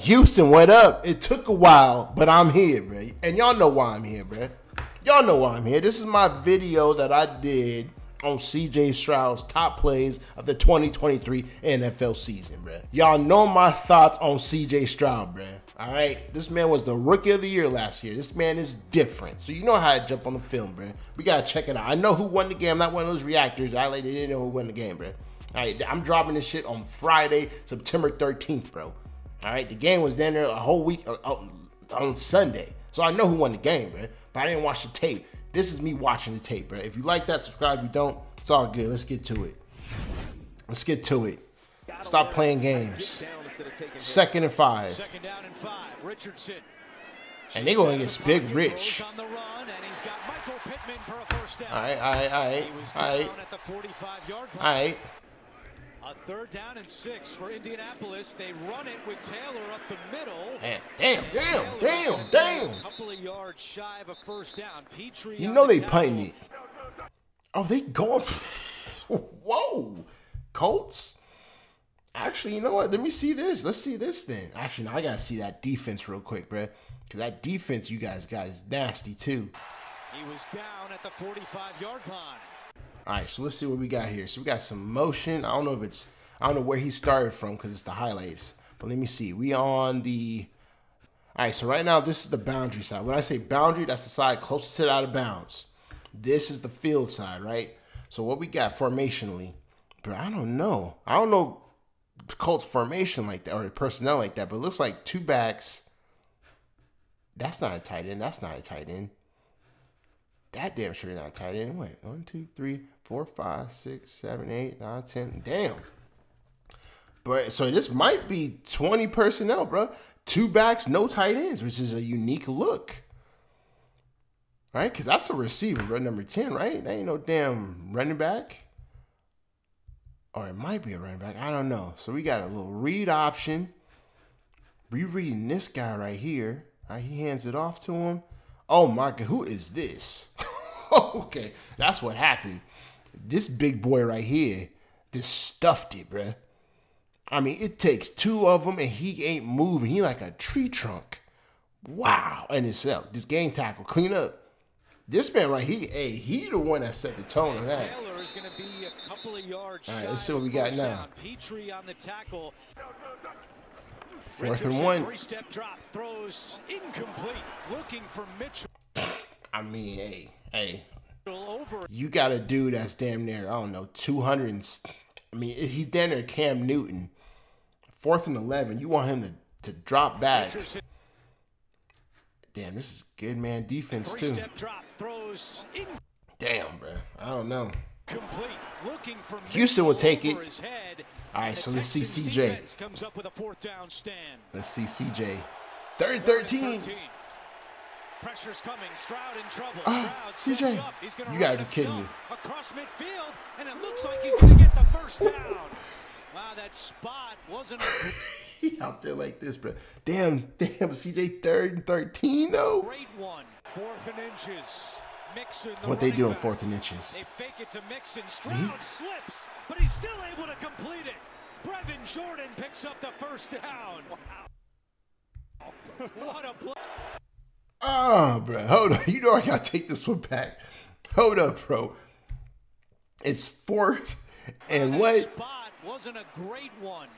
Houston, what up? It took a while, but I'm here, bro. And y'all know why I'm here, bro. Y'all know why I'm here. This is my video that I did on CJ Stroud's top plays of the 2023 NFL season, bro. Y'all know my thoughts on CJ Stroud, bro. All right, this man was the rookie of the year last year. This man is different. So you know how to jump on the film, bro. We got to check it out. I know who won the game. I'm not one of those reactors. I like, they didn't know who won the game, bro. All right, I'm dropping this shit on Friday, September 13th, bro. All right, the game was down there a whole week on Sunday. So I know who won the game, bro. But I didn't watch the tape. This is me watching the tape, bro. If you like that, subscribe. If you don't, it's all good. Let's get to it. Let's get to it. Stop playing games. Second and five. Richardson. And they're going against Big Rich. All right. A third down and 6 for Indianapolis. They run it with Taylor up the middle. Damn. A couple of yards shy of a first down. Petrie, you know they punting it. Oh, they going. Whoa. Colts? Actually, you know what? Let me see this. Let's see this thing. Actually, now I got to see that defense real quick, bruh. Because that defense you guys got is nasty, too. He was down at the 45-yard line. All right, so let's see what we got here. So we got some motion. I don't know where he started from because it's the highlights. But let me see. All right, so right now this is the boundary side. When I say boundary, that's the side closest to it out of bounds. This is the field side, right? So what we got formationally, bro, I don't know. I don't know Colts formation like that or personnel like that, but it looks like two backs. That's not a tight end. That's not a tight end. That damn sure not a tight end. Wait, 1, 2, 3, 4, 5, 6, 7, 8, 9, 10. Damn. But so this might be 20 personnel, bro. Two backs, no tight ends, which is a unique look. All right, because that's a receiver, bro. Number 10, right? That ain't no damn running back. Or it might be a running back. I don't know. So we got a little read option. Rereading this guy right here. All right, he hands it off to him. Oh, my God. Who is this? Okay. That's what happened. This big boy right here just stuffed it, bruh. I mean, it takes two of them, and he ain't moving. He like a tree trunk. Wow. And itself. This game tackle. Clean up. This man right here, hey, he the one that set the tone on that. Is going to be a couple of yards. All right, let's see what we got now. Petrie on the tackle. Fourth and one. Three-step drop, throws incomplete. Looking for Mitchell. I mean, hey. You got a dude that's damn near, I don't know, 200. And, I mean, he's damn near Cam Newton. Fourth and 11. You want him to drop back. Damn, this is good man defense too. Drop, throws in. Damn, bro. I don't know. Complete. Looking for Houston will take it. All right, so let's see CJ. Comes up with a fourth down stand. Let's see CJ. Third and 13. Pressure's coming. Stroud in trouble. CJ, you gotta be kidding me. Across midfield, and it looks like he's gonna get the first down. Wow, that spot wasn't. He out there like this, bro. Damn, CJ. Third and 13, though. Great one. Fourth and inches. What they doing fourth and inches? They fake it to Mixon. Stroud slips, but he's still able to complete it. Brevin Jordan picks up the first down. Wow. What a play. Oh, bro. Hold on. You know I got to take this one back. Hold up, bro. It's fourth and what? Spot wasn't a great one.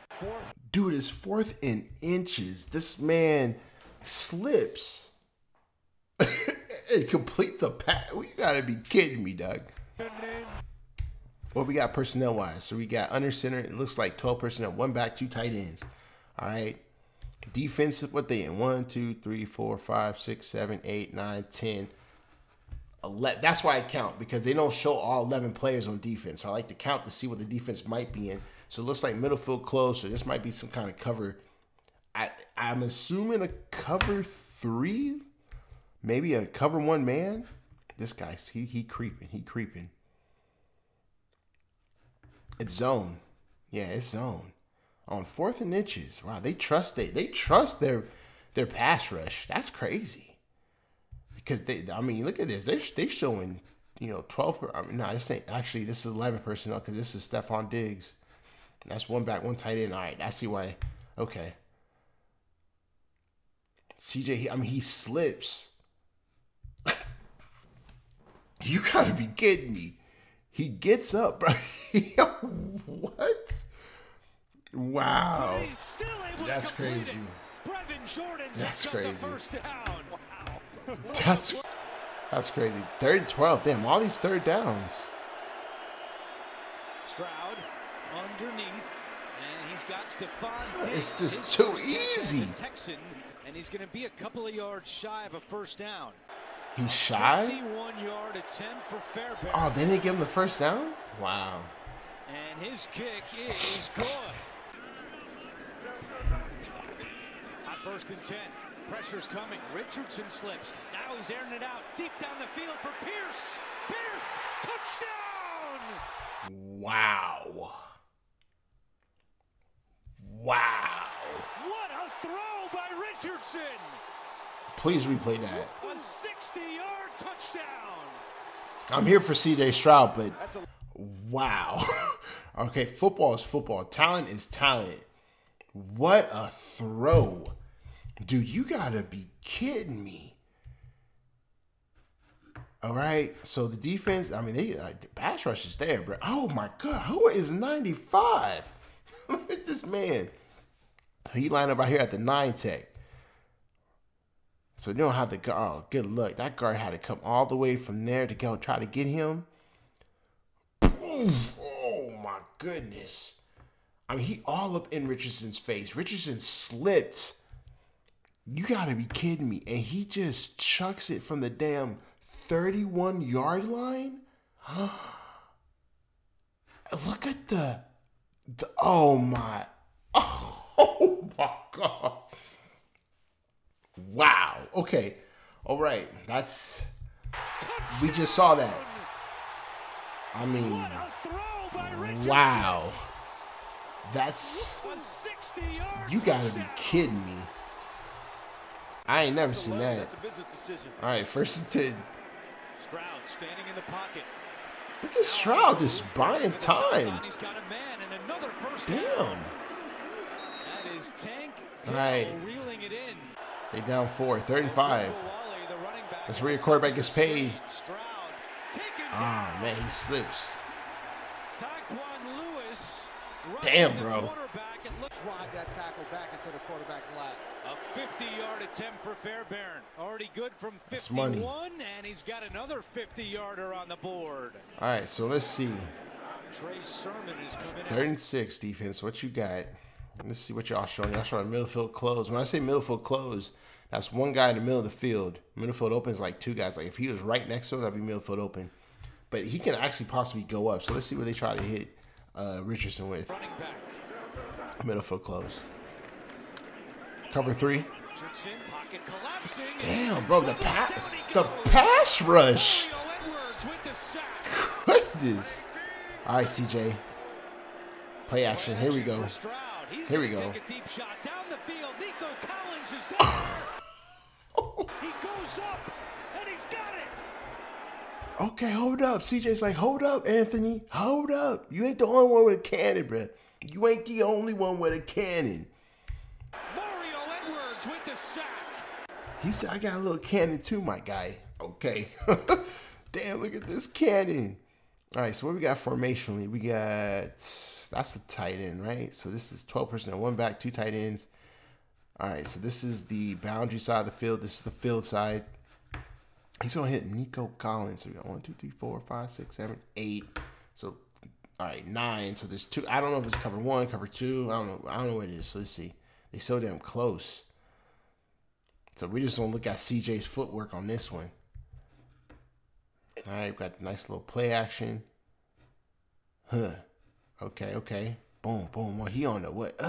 Dude, it's fourth and inches. This man slips. It completes a pass. You gotta be kidding me, dog. What we got personnel wise? So we got under center. It looks like 12 personnel, one back, two tight ends. All right. Defensive, what they in? 1, 2, 3, 4, 5, 6, 7, 8, 9, 10, 11. That's why I count because they don't show all 11 players on defense. So I like to count to see what the defense might be in. So it looks like middle field close. So this might be some kind of cover. I'm assuming a cover 3. Maybe a cover 1 man. This guy's he creeping. He creeping. It's zone. Yeah, it's zone. On fourth and inches. Wow, they trust their pass rush. That's crazy. Because look at this. They showing, 12. This ain't actually. This is 11 personnel because this is Stefon Diggs. And that's one back, one tight end. All right, I see why. Okay. CJ, he slips. You gotta be kidding me. He gets up, bro. What? Wow. That's crazy. That's crazy. That's crazy. Third and 12. Damn, all these third downs. Stroud underneath, and he's got Stefon Diggs. It's just too easy. Texan, and he's going to be a couple of yards shy of a first down. He's shy? 51-yard attempt for Fairbairn. Oh, then they give him the first down? Wow. And his kick is good. On first and 10. Pressure's coming. Richardson slips. Now he's airing it out. Deep down the field for Pierce. Pierce, touchdown! Wow. Wow. What a throw by Richardson. Please replay that. A 60-yard touchdown. I'm here for CJ Stroud, but wow. Okay, football is football. Talent is talent. What a throw. Dude, you gotta be kidding me. All right, so the defense, they the pass rush is there, bro. Oh my God, who is 95? Look at this man. He lined up right here at the 9 tech. So you don't have to go. Oh, good luck. That guard had to come all the way from there to go try to get him. Oh my goodness. He all up in Richardson's face. Richardson slipped. You gotta be kidding me. And he just chucks it from the damn 31-yard line? Look at the oh my God. Wow. Okay. All right. That's, we just saw that. Wow. That's, you gotta be kidding me. I ain't never seen that. All right, first and 10. Stroud standing in the pocket. Look at Stroud just buying time. He's got a man and another first down. Damn. That is Tank Dell reeling it in. They down 4, 35. That's where your quarterback gets paid. Ah, man, he slips. Taquan Lewis. Damn, bro. Slide that tackle back into the quarterback's lap. A 50-yard attempt for Fairbairn. Already good from 51, and he's got another 50-yarder on the board. All right, so let's see. Trey Sermon is coming in. 3rd and 6 defense. What you got? Let's see what y'all showing. Y'all showing middle field close. When I say middle field close, that's one guy in the middle of the field. Middle field open is like two guys. Like if he was right next to him, that'd be middle field open. But he can actually possibly go up. So let's see what they try to hit Richardson with. Running back. Middle foot close. Cover 3. Damn, bro, the pass rush. What is this? All right, CJ. Play action. Here we go. Here we go. Deep shot down the field. Nico Collins is there. He goes up and he's got it. Okay, hold up. CJ's like, hold up, Anthony. Hold up. You ain't the only one with a cannon, bro. You ain't the only one with a cannon. Mario Edwards with the sack. He said, I got a little cannon too, my guy. Okay. Damn, look at this cannon. All right, so what we got formationally? We got, that's a tight end, right? So this is 12%, 1 back, 2 tight ends. All right, so this is the boundary side of the field. This is the field side. He's going to hit Nico Collins. So we got 1, 2, 3, 4, 5, 6, 7, 8. So all right, 9. So there's 2. I don't know if it's cover 1, cover 2. I don't know what it is. So let's see. They so damn close. So we just gonna look at CJ's footwork on this one. All right, we've got a nice little play action. Huh. Okay, okay. Boom, boom. Well, he on the what?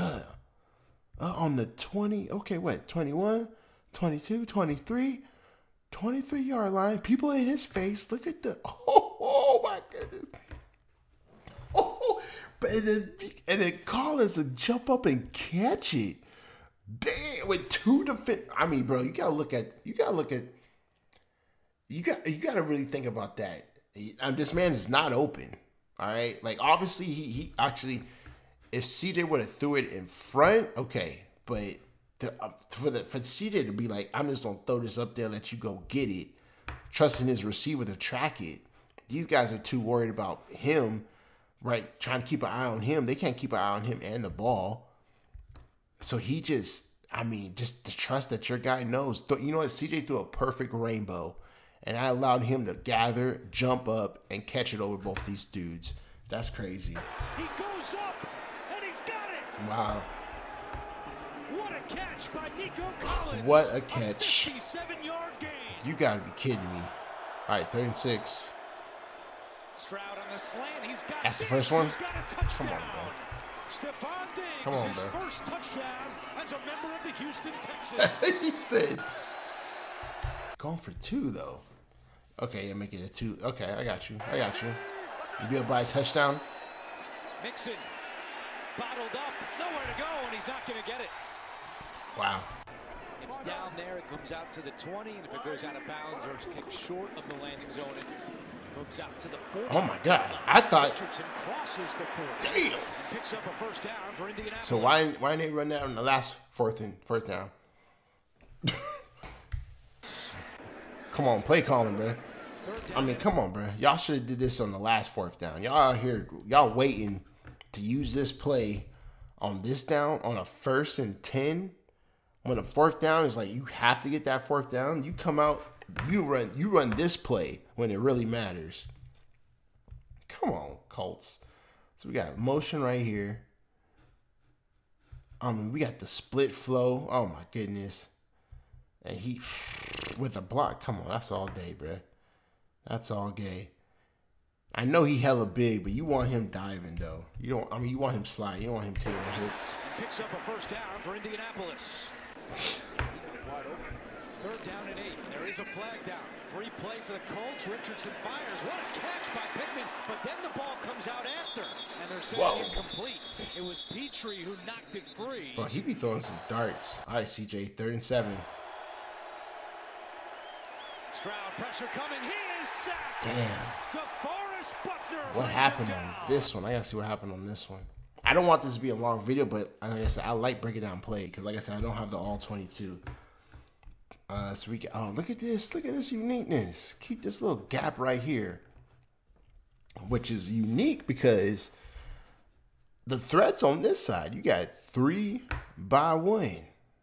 On the 20. Okay, what? 21, 22, 23, 23-yard line. People in his face. Look at the. Oh my goodness. And then Collins to jump up and catch it. Damn, with 2 defenders. Bro, you gotta really think about that. This man is not open. All right, like obviously he actually, if CJ would have threw it in front, okay, but for CJ to be like, I'm just going to throw this up there, let you go get it, trusting his receiver to track it. These guys are too worried about him, right, trying to keep an eye on him. They can't keep an eye on him and the ball. So he just, I mean, just the trust that your guy knows. You know what? CJ threw a perfect rainbow, and I allowed him to gather, jump up, and catch it over both these dudes. That's crazy. He goes up, and he's got it. Wow. What a catch by Nico Collins. What a catch. A 57-yard gain. You got to be kidding me. All right, 3rd and 6. Stroud on the slant. He's got That's the first one? Come on, bro. Stefon Diggs, come on, his first touchdown as a member of the Houston Texans. He said, going for 2, though. Okay, yeah, make it a 2. Okay, I got you. I got you. You be up by a touchdown. Mixon bottled up. Nowhere to go, and he's not going to get it. Wow. It's down there. It comes out to the 20, and if it goes out of bounds or it's kicked short of the landing zone, it comes out to the 40. Oh, my God. I thought. Richardson crosses the 40. Damn. Picks up a first down for Indianapolis. So why didn't they run that on the last first down? Come on, play calling, bro. I mean, come on, bro. Y'all should have did this on the last 4th down. Y'all out here, y'all waiting to use this play on this down on a 1st and 10. When a 4th down is like, you have to get that 4th down. You come out, you run this play when it really matters. Come on, Colts. So we got motion right here. I mean, we got the split flow. Oh my goodness. And he with a block. Come on, that's all day, bro. That's all gay. I know he hella big, but you want him diving though. You don't. I mean, you want him sliding. You don't want him taking the hits. Picks up a 1st down for Indianapolis. Wide open. 3rd down and 8. There is a flag down. Free play for the Colts. Richardson fires. What a catch by Pittman. But then the ball comes out after, and they're saying incomplete. It was Petrie who knocked it free. Bro, he be throwing some darts. All right, CJ, 3rd and 7. Stroud pressure coming. He is sacked. Damn. To Forrest Buckner. What happened on this one? I gotta see what happened on this one. I don't want this to be a long video, but like I said, I like breaking down play because, like I said, I don't have the all 22. So we oh, look at this. Look at this uniqueness. Keep this little gap right here, which is unique because the threats on this side. You got 3 by 1,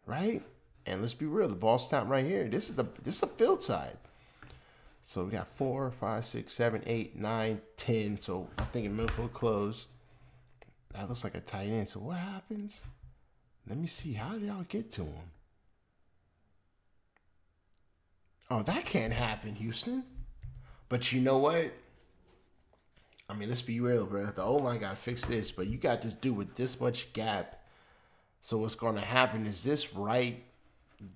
right? And let's be real, the ball's not right here. This is the field side. So we got 4, 5, 6, 7, 8, 9, 10. So I'm thinking Memphis close. That looks like a tight end. So what happens? Let me see. How did y'all get to him? Oh, that can't happen, Houston. But you know what? I mean, let's be real, bro. The O-line got to fix this. But you got this dude with this much gap. So what's going to happen is this right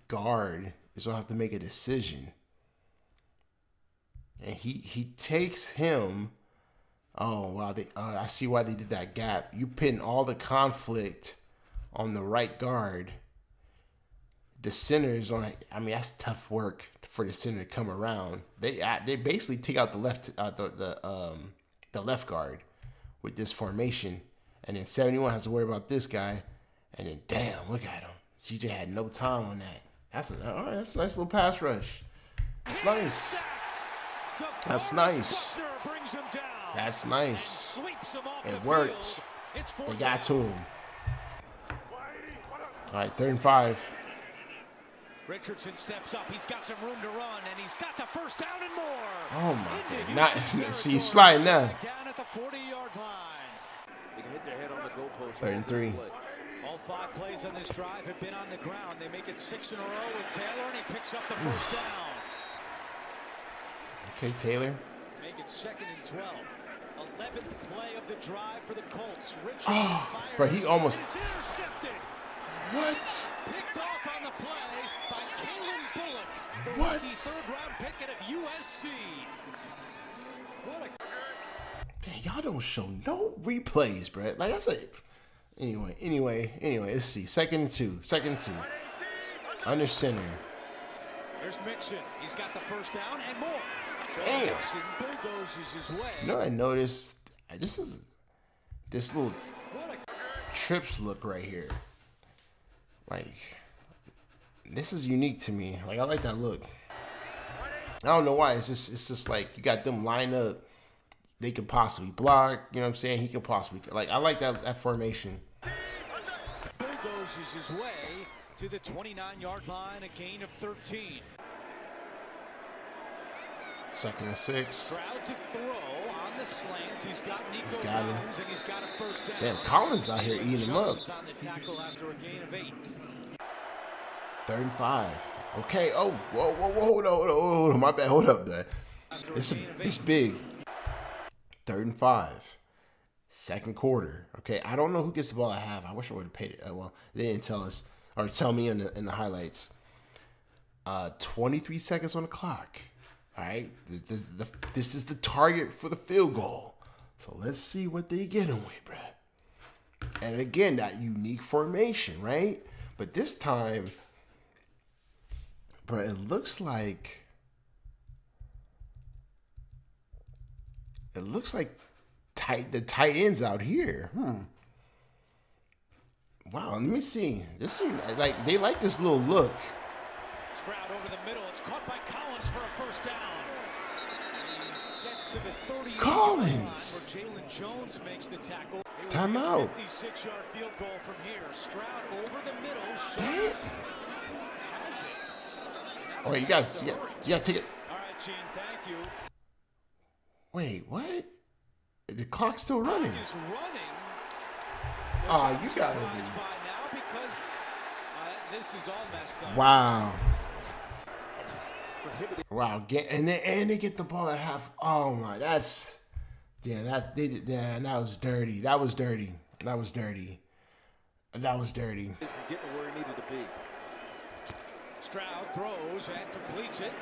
guard is going to have to make a decision. And he takes him. Oh, wow. I see why they did that gap. You pin all the conflict on the right guard. The center is on. I mean, that's tough work for the center to come around. They basically take out the left the left guard with this formation, and then 71 has to worry about this guy, and then damn, look at him. CJ had no time on that. All right, that's a nice little pass rush. That's nice. That's nice. That's nice. It worked. They got to him. All right, 3rd and 5. Richardson steps up. He's got some room to run, and he's got the 1st down and more. Oh my God! Not see, he's sliding now. Down at the 40-yard line. They can hit their head on the goalpost. 3rd and 3. All 5 plays on this drive have been on the ground. They make it 6 in a row with Taylor, and he picks up the 1st down. Okay, Taylor. Make it 2nd and 12. 11th play of the drive for the Colts. Richardson fires. But he almost. It's intercepted. What? Picked off on the play by Kaylen Bullock. What? 3rd round pick of USC. What a... Damn, y'all don't show no replays, Brett. Like I said. Anyway. Let's see. 2nd and 2. 2nd and 2. Under center. There's Mixon. He's got the 1st down and more. Damn. Mixon bulldozes his way. You know, I noticed this is this little trips look right here. Like, This is unique to me. Like, I like that look. I don't know why. It's just like you got them lined up. They could possibly block. You know what I'm saying? He could possibly, like, I like that formation. Bulldozes his way to the 29-yard line, a gain of 13. Second and 6. Proud to throw on the slant. He's got Nico Collins, and he's got a first down. Damn, Collins out here eating him up. On the tackle after a gain of 8. 3rd and 5. Okay. Oh, whoa, hold on. My bad. Hold up, there. It's big. 3rd and 5. 2nd quarter. Okay. I don't know who gets the ball. I have. I wish I would have paid it. Well, they didn't tell us or tell me in the highlights. 23 seconds on the clock. All right. This is the target for the field goal. So let's see what they get away, bruh. And again, that unique formation, right? But this time, bruh, it looks like the tight ends out here. Wow, let me see. This one, like, they like this little look. Stroud over the middle. It's caught by Collins for a first down. He gets to the 30. Collins. Jalen Jones makes the tackle. Timeout. 56-yard field goal from here. Stroud over the middle. Damn. Oh, wait, you got to take it. All right, Gene, thank you. Wait, what? The clock's still running. Oh, you got to be. This is all messed up. Wow. Wow, and they get the ball at half. Oh my, that was dirty. That was dirty. Getting where he needed to be. Stroud throws and completes it.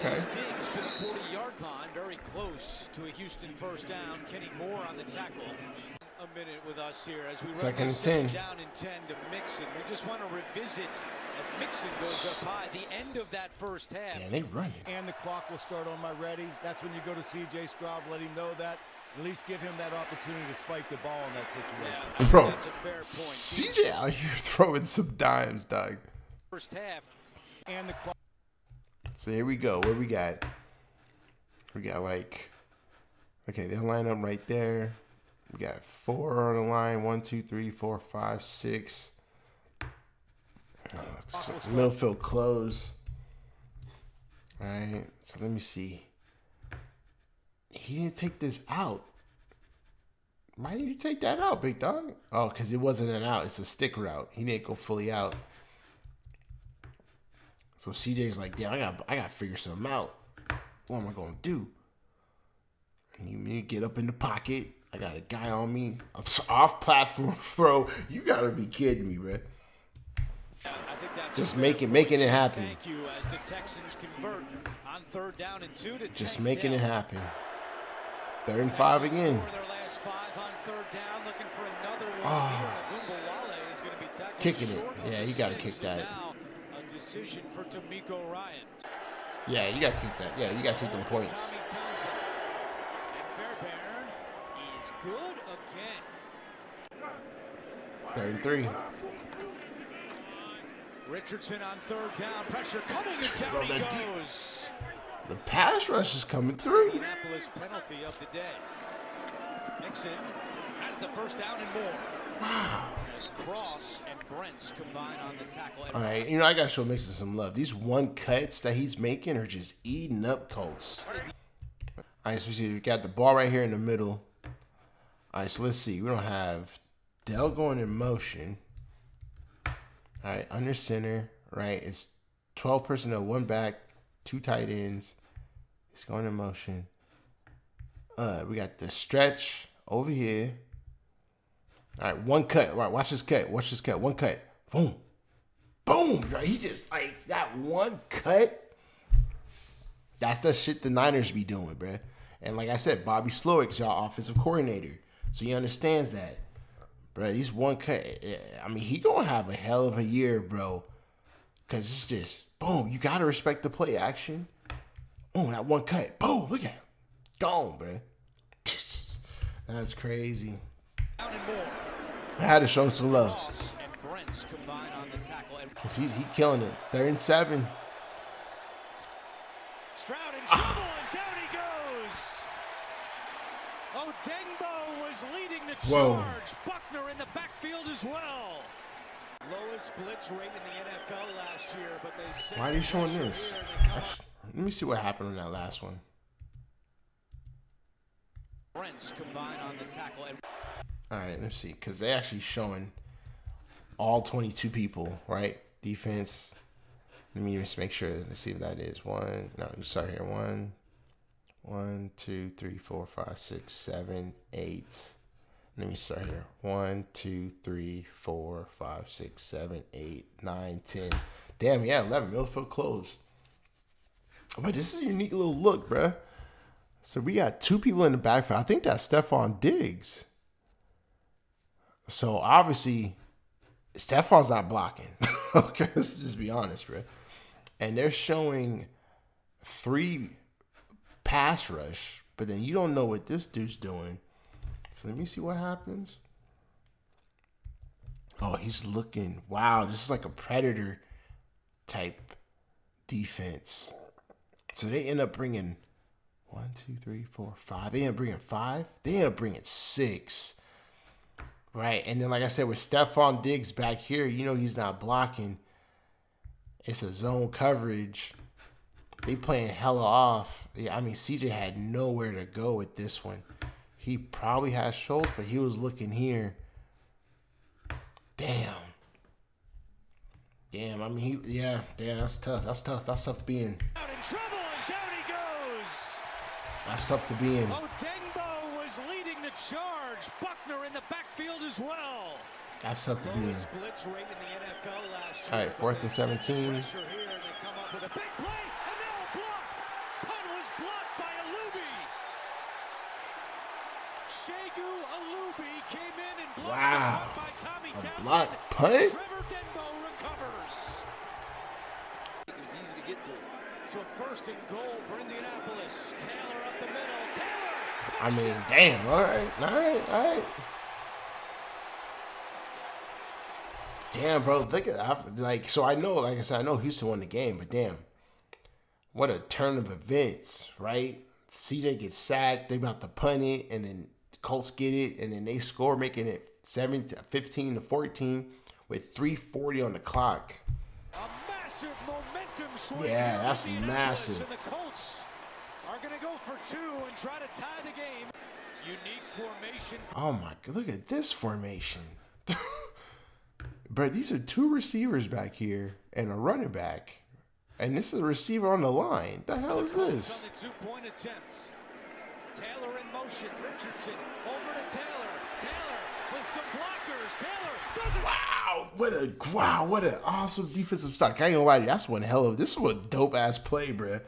Okay. Diggs to the 40-yard line, very close to a Houston first down. Kenny Moore on the tackle. A minute with us here as we run down in 10 to Mixon. We just want to revisit as Mixon goes up high. The end of that first half. Yeah, they run it. And the clock will start on my ready. That's when you go to CJ Stroud, let him know that. At least give him that opportunity to spike the ball in that situation. Yeah, bro, that's a fair point. CJ out here throwing some dimes, dog. First half and the clock. So here we go. What we got? We got like, okay, they'll line up right there. We got 4 on the line. 1, 2, 3, 4, 5, 6. So midfield close. All right. So let me see. He didn't take this out. Why didn't you take that out, big dog? Oh, because it wasn't an out. It's a stick route. He didn't go fully out. So CJ's like, damn, I gotta figure something out. What am I gonna do? You mean get up in the pocket? I got a guy on me. I'm off platform throw. You gotta be kidding me, bro. Just making it happen. Thank you as the Texans convert on 3rd down and 2 to just making it happen. 3rd and 5 again. Oh. Kicking it. Yeah, you gotta kick that. Decision for DeMeco Ryans. Yeah, you gotta keep that. Yeah, you gotta take them points. Is good again. 3rd and 3. Richardson on 3rd down. Pressure coming and down he goes. The pass rush is coming through. Indianapolis penalty of the day. Mixon has the first down and more. Wow. Cross and Brent's combined on the tackle. All right, you know, I got to show Mixon some love. These one cuts that he's making are just eating up Colts. All right, so we got the ball right here in the middle. All right, so let's see. We don't have Dell going in motion. All right, under center, right? It's 12 personnel, 1 back, 2 tight ends. It's going in motion. We got the stretch over here. All right, 1 cut. All right, watch this cut. Watch this cut. 1 cut. Boom. Boom. He just like that 1 cut. That's the shit the Niners be doing, bro. And like I said, Bobby Slowick is y'all offensive coordinator. So he understands that. Bro, he's 1 cut. I mean, he going to have a hell of a year, bro. Because it's just, boom. You got to respect the play action. Boom, that 1 cut. Boom, look at him. Gone, bro. That's crazy. I had to show him some love. backs combine on the tackle. He's killing it. 3rd and 7. Stroud and trouble, and down he goes. Odengbo was leading the charge. Whoa. Buckner in the backfield as well. Lowest blitz rate in the NFL last year, but they... Why are you showing this? Actually, let me see what happened on that last one. Brents combine on the tackle. All right, let's see, because they actually showing all 22 people, right? Defense. Let me just make sure. Let's see what that is. One. No, sorry here. 1, 2, 3, 4, 5, 6, 7, 8. Let me start here. 1, 2, 3, 4, 5, 6, 7, 8, 9, 10. Damn, yeah, 11. Milford closed. But this is a unique little look, bruh. So we got 2 people in the backfield. I think that's Stefon Diggs. So obviously, Stefon's not blocking. Okay, let's just be honest, bruh. And they're showing 3 pass rush, but then you don't know what this dude's doing. So let me see what happens. Oh, he's looking. Wow, this is like a predator type defense. So they end up bringing 1, 2, 3, 4, 5. They end up bringing 5. They end up bringing 6. Right. And then, like I said, with Stefon Diggs back here, you know he's not blocking. It's a zone coverage. They playing hella off. Yeah, I mean, CJ had nowhere to go with this one. He probably has Schultz, but he was looking here. Damn. Damn, I mean, he, yeah, that's tough. That's tough. That's tough to be in. Out in trouble, and down he goes. That's tough to be in. Odengbo was leading the charge. Buckner in the backfield as well. That's tough to be in. Blitz rate in the NFL last year. All right, 4th and 17. Here, they come up with a big play. Wow, a block punt? It was easy to get to. So 1st and goal for Indianapolis. Taylor up the middle. Taylor! I mean, damn, all right. Damn, bro, look at that. Like, so I know, like I said, I know Houston won the game, but damn, what a turn of events, right? CJ gets sacked, they about to punt it, and then Colts get it, and then they score, making it 15 to 14 with 3:40 on the clock. A massive momentum swing. Yeah, that's massive. And the Colts are going to go for 2 and try to tie the game. Unique formation. Oh my God, look at this formation. Bro, these are 2 receivers back here and a running back. And this is a receiver on the line. The hell is this? Taylor in motion. Richardson over to Taylor. Taylor with some blockers. Taylor does it. Wow, what an awesome defensive stock. I ain't gonna lie to you. That's one hell of... This was a dope ass play, bruh.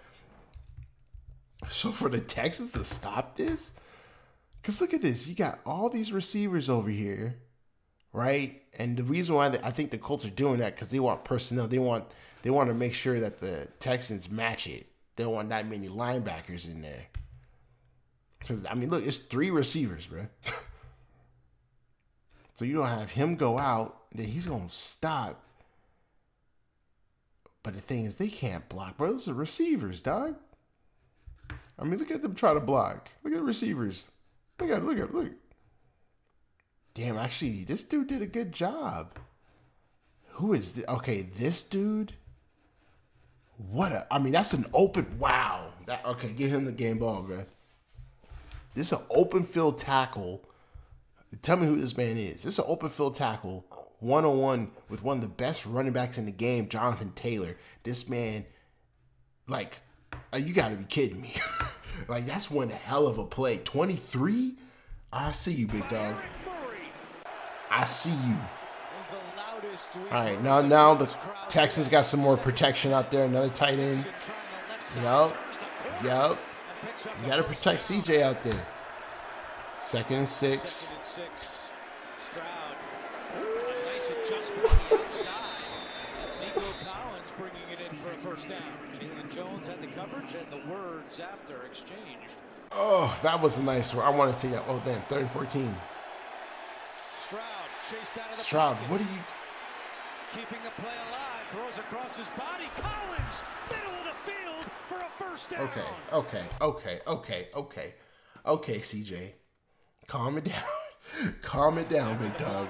So for the Texans to stop this, because look at this. You got all these receivers over here, right? And the reason why I think the Colts are doing that, because they want personnel. They want to make sure that the Texans match it. They don't want that many linebackers in there. Because, I mean, look, it's 3 receivers, bro. So you don't have him go out, then he's going to stop. But the thing is, they can't block, bro. Those are receivers, dog. I mean, look at them try to block. Look at the receivers. Look. Damn, actually, this dude did a good job. Who is this? Okay, this dude. What a... I mean, that's an open... Wow. That, okay, get him the game ball, bro. This is an open field tackle. Tell me who this man is. This is an open field tackle, 1-on-1 with one of the best running backs in the game, Jonathan Taylor. This man, like, you got to be kidding me. Like, that's one hell of a play. 23? I see you, big dog. I see you. All right, now the Texans got some more protection out there. Another tight end. Yup. You got to protect CJ out there. 2nd and 6. Stroud. Nice adjustment on the outside. That's Nico Collins bringing it in for a 1st down. Jalen Jones had the coverage and the words after exchanged. Oh, that was a nice one. I want to see that. Oh, damn. 3rd and 14. Stroud chased out of the pocket. Stroud, what are you... keeping the play alive, throws across his body. Collins, middle of the field for a first down. Okay, CJ. Calm it down. Calm it down, big dog.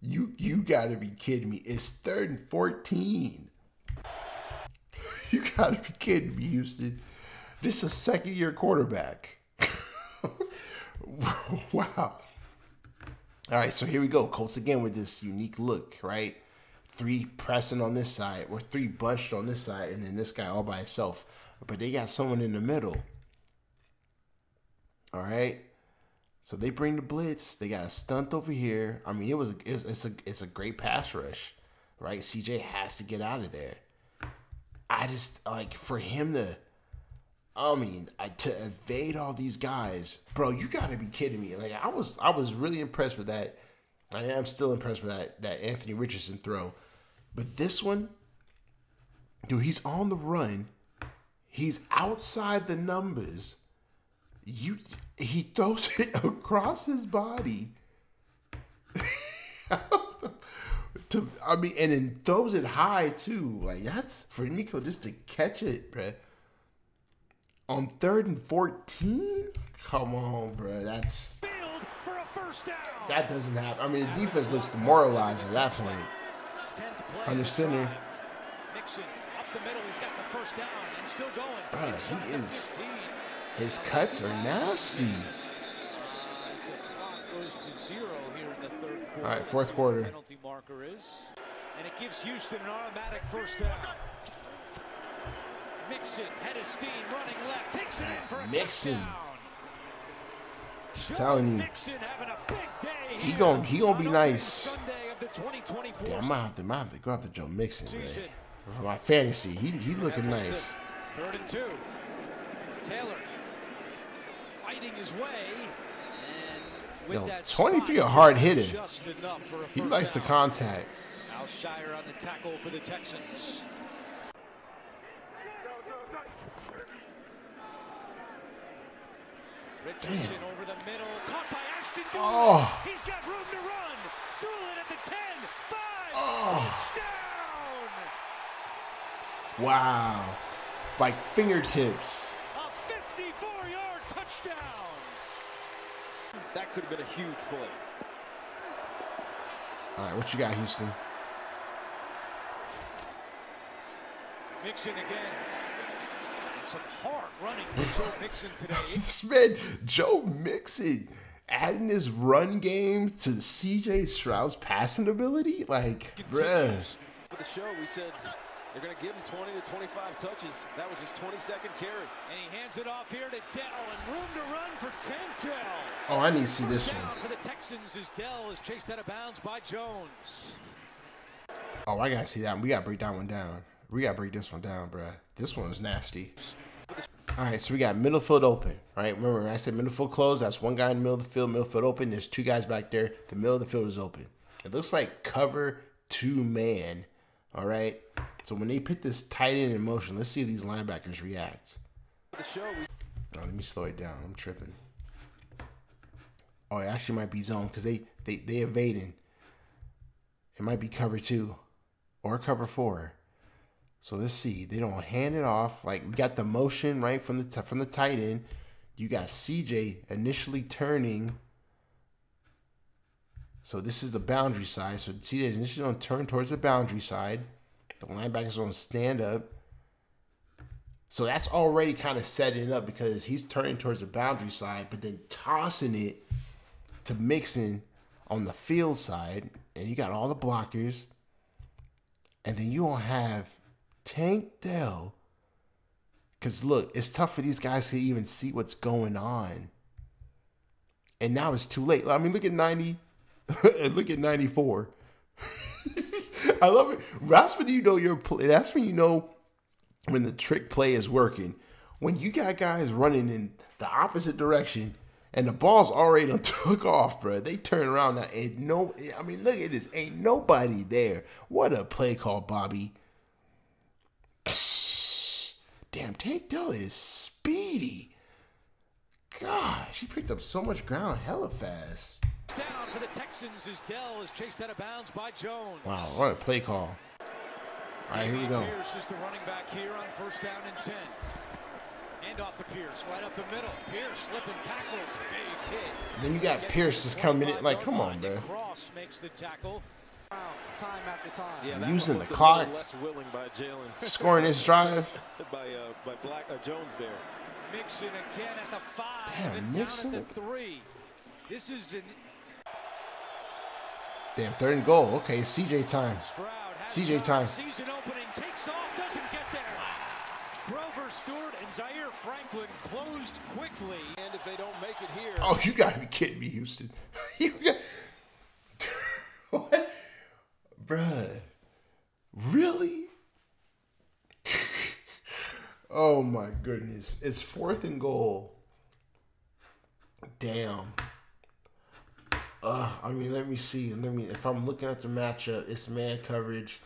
You gotta be kidding me. It's 3rd and 14. You gotta be kidding me, Houston. This is a second-year quarterback. Wow. All right, so here we go. Colts again with this unique look, right? 3 pressing on this side, or 3 bunched on this side, and then this guy all by himself. But they got someone in the middle. All right. So they bring the blitz. They got a stunt over here. I mean, it's a great pass rush, right? CJ has to get out of there. I just like for him to. I mean, to evade all these guys, bro. You gotta be kidding me! Like I was really impressed with that. I am still impressed with that Anthony Richardson throw, but this one, dude, he's on the run. He's outside the numbers. He throws it across his body. And then throws it high too. Like that's for Nico just to catch it, bruh. On 3rd and 14? Come on, bro. That's field for a first down. That doesn't happen. I mean, the defense looks demoralized at that point. Under center. Mixon up the middle. He's got the first down and still going. Bro, he is. His cuts are nasty. As the clock goes to 0 here in the 3rd quarter. All right, 4th quarter. Penalty marker is, and it gives Houston an automatic first down. Mixon, head of steam, running left, takes it in for a touchdown. Telling you, Mixon having a big day. He gonna be nice. Yeah, I might have to go after Joe Mixon, man. For my fantasy, he looking nice. 3rd and 2. Taylor fighting his way. And with that 23, a hard hitter. He likes the contact. Al Shire on the tackle for the Texans. Richardson over the middle, caught by Ashton Dulin. Oh. He's got room to run. Dulin at the 10, 5, touchdown. Wow. Like fingertips. A 54-yard touchdown. That could have been a huge play. All right, what you got, Houston? Mixon again. Some hard running for Joe Mixon today. This man, Joe Mixon, adding his run game to CJ Stroud's passing ability, like, bruh. For the show, we said they're going to give him 20 to 25 touches. That was his 22nd carry. And he hands it off here to Dell, and room to run for Tank Dell. Oh, I need to see this one. For the Texans, as Dell is chased out of bounds by Jones. Oh, I got to see that one. We got to break that one down. We got to break this one down, bruh. This one is nasty. All right, so we got middle field open, right? Remember, when I said middle field closed, that's one guy in the middle of the field, middle field open. There's 2 guys back there. The middle of the field is open. It looks like cover 2 man, all right? So when they put this tight end in motion, let's see if these linebackers react. Oh, let me slow it down. I'm tripping. Oh, it actually might be zone because they evading. It might be cover 2 or cover 4. So let's see. They don't hand it off. Like we got the motion right from the tight end. You got CJ initially turning. So this is the boundary side. So CJ is initially going to turn towards the boundary side. The linebackers going to stand up. So that's already kind of setting it up because he's turning towards the boundary side, but then tossing it to Mixon on the field side, and you got all the blockers, and then you don't have Tank Dell, because look, it's tough for these guys to even see what's going on, and now it's too late. I mean, look at 90, look at 94. I love it. That's when you know your play. That's when you know when the trick play is working. When you got guys running in the opposite direction, and the ball's already done took off, bro. They turn around now, and no, I mean, look at this. Ain't nobody there. What a play call, Bobby. Damn, Tank Dell is speedy. Gosh, he picked up so much ground hella fast. Down for the Texans as Dell is chased out of bounds by Jones. Wow, what a play call. All right, here we go. Pierce is the running back here on first down and 10. Hand off to Pierce, right up the middle. Pierce slipping tackles, big hit. Then you got Pierce is coming in, like, come on, bro. Cross makes the tackle. Time after time. Yeah, using the clock. Less willing by Jalen. Scoring his drive. By Black Jones there. Mixon again at the 5. Damn, Mixon. Down at the 3. This is an... Damn, 3rd and goal. Okay, CJ time. CJ time. Season opening takes off, doesn't get there. Grover Stewart and Zaire Franklin closed quickly. And if they don't make it here... Oh, you gotta be kidding me, Houston. You got... What? Bruh. Really? Oh, my goodness. It's 4th and goal. Damn. I mean, let me see. If I'm looking at the matchup, it's man coverage.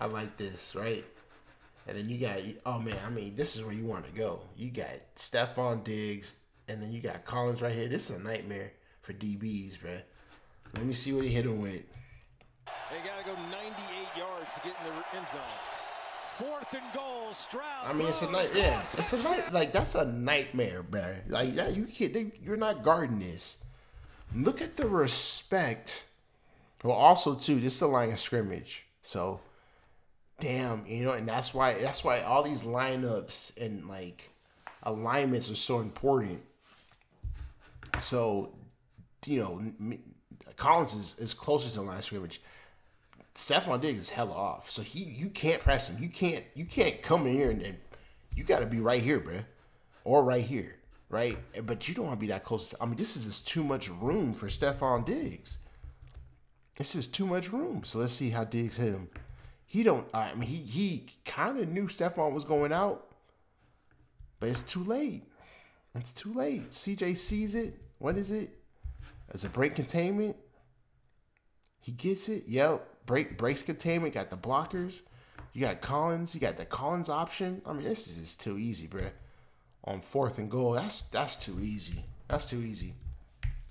I like this, right? And then you got, oh man, I mean, this is where you want to go. You got Stefon Diggs, and then you got Collins right here. This is a nightmare for DBs, bro. Let me see what he hit him with. They gotta go 98 yards to get in the end zone. 4th and goal, Stroud. I mean, it's a night, yeah, it's a night, like that's a nightmare, bro. Like, yeah, you can't, you're not guarding this. Look at the respect. Well, also too, this is the line of scrimmage. So, damn, you know, and that's why all these lineups and like alignments are so important. So, you know, Collins is closer to the line of scrimmage. Stefon Diggs is hella off, so you can't press him. You can't come in here and you got to be right here, bro, or right here. Right, but you don't want to be that close. I mean, this is just too much room for Stefon Diggs. This is too much room. So let's see how Diggs hit him. He don't. I mean, he kind of knew Stefon was going out, but it's too late. It's too late. CJ sees it. What is it? As a break containment, he gets it. Yep, breaks containment. Got the blockers. You got Collins. You got the Collins option. I mean, this is just too easy, bro. On 4th and goal, that's too easy. That's too easy.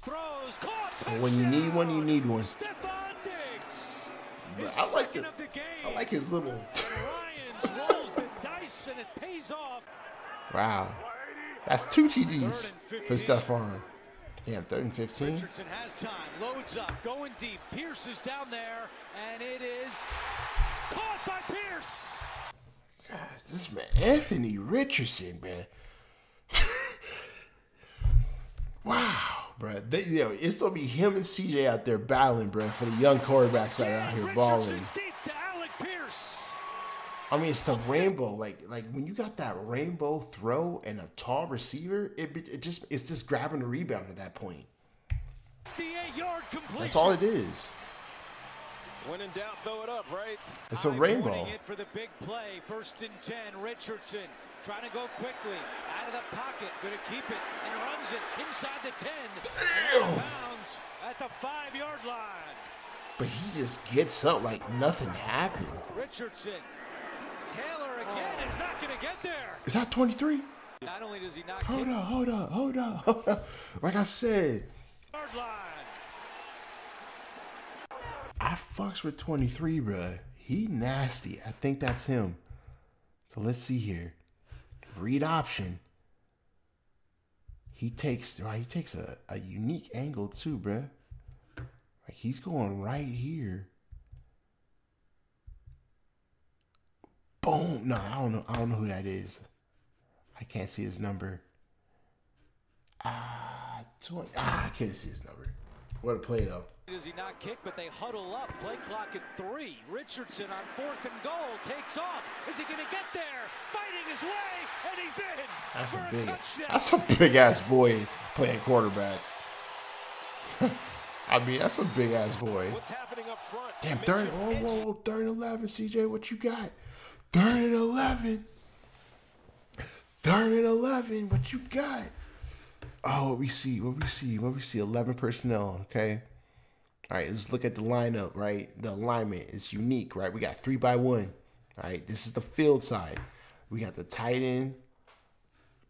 Throws, caught, when you need one, you need one. Stefon Diggs. Bro, I like his little. Ryans rolls the dice and it pays off. Wow, that's 2 TDs for Stefon. Damn, 3rd and 15. Richardson has time, loads up, going deep. Pierce is down there, and it is caught by Pierce. God, this man, Anthony Richardson, man. Wow, bro. You know, it's gonna be him and CJ out there battling, bro, for the young quarterbacks that are out here balling. I mean, it's the rainbow. Like when you got that rainbow throw and a tall receiver, it's just grabbing the rebound at that point. That's all it is. When in doubt, throw it up, right? It's a rainbow. It for the big play, 1st and 10. Richardson trying to go quickly out of the pocket, going to keep it and runs it inside the 10. Damn. Bounds at the 5-yard line. But he just gets up like nothing happened. Richardson, Taylor again is not going to get there. Is that 23? Not only does he not. Hold up. Like I said. Yard line. I fucks with 23, bro. He nasty. I think that's him. So let's see here. Read option. He takes a unique angle too, bro. Like he's going right here. Boom. No, I don't know who that is. I can't see his number. I can't see his number. What a play though. Does he not kick, but they huddle up. Play clock at 3. Richardson on 4th and goal takes off. Is he going to get there? Fighting his way, and he's in. That's a big-ass boy playing quarterback. I mean, that's a big-ass boy. What's happening up front? Damn, 3rd and 11, CJ, what you got? 3rd and 11. 3rd and 11, what you got? Oh, what we see, 11 personnel, okay? All right, let's look at the lineup, right? The alignment is unique, right? We got 3-by-1, all right? This is the field side. We got the tight end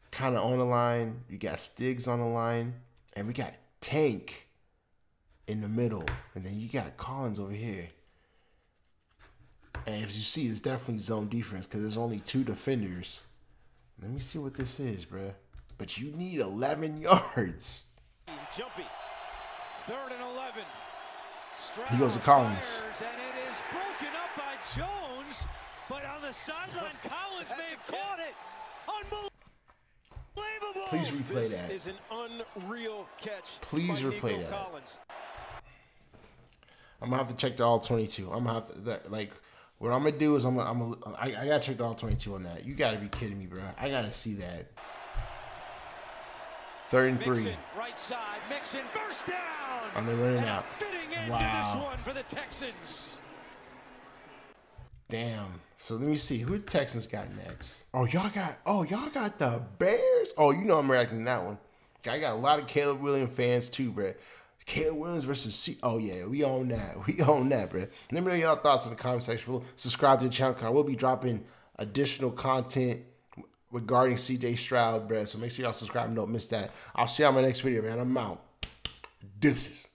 kind of on the line. You got Stiggs on the line. And we got Tank in the middle. And then you got Collins over here. And as you see, it's definitely zone defense because there's only two defenders. Let me see what this is, bruh. But you need 11 yards. Jumpy. Third and 11. He goes to Collins. And it is broken up by Jones, but on the sideline, Collins may have caught it. Unbelievable. Please replay that. This is an unreal catch. Please replay Nico Collins. I'm gonna have to check the all 22. I'm gonna have to what I'm gonna do is I gotta check the all 22 on that. You gotta be kidding me, bro. I gotta see that. Third and three. Mixon, right side. Mixon, first down. And they're running out. Wow. This one for the Texans. Damn. So let me see who the Texans got next. Oh, y'all got. Oh, y'all got the Bears. Oh, you know I'm reacting to that one. I got a lot of Caleb Williams fans too, bro. Caleb Williams versus C. Oh yeah, we own that. We own that, bro. Let me know y'all thoughts in the comment section below. Subscribe to the channel because I will be dropping additional content regarding CJ Stroud, bruh. So make sure y'all subscribe and don't miss that. I'll see you on my next video, man. I'm out. Deuces.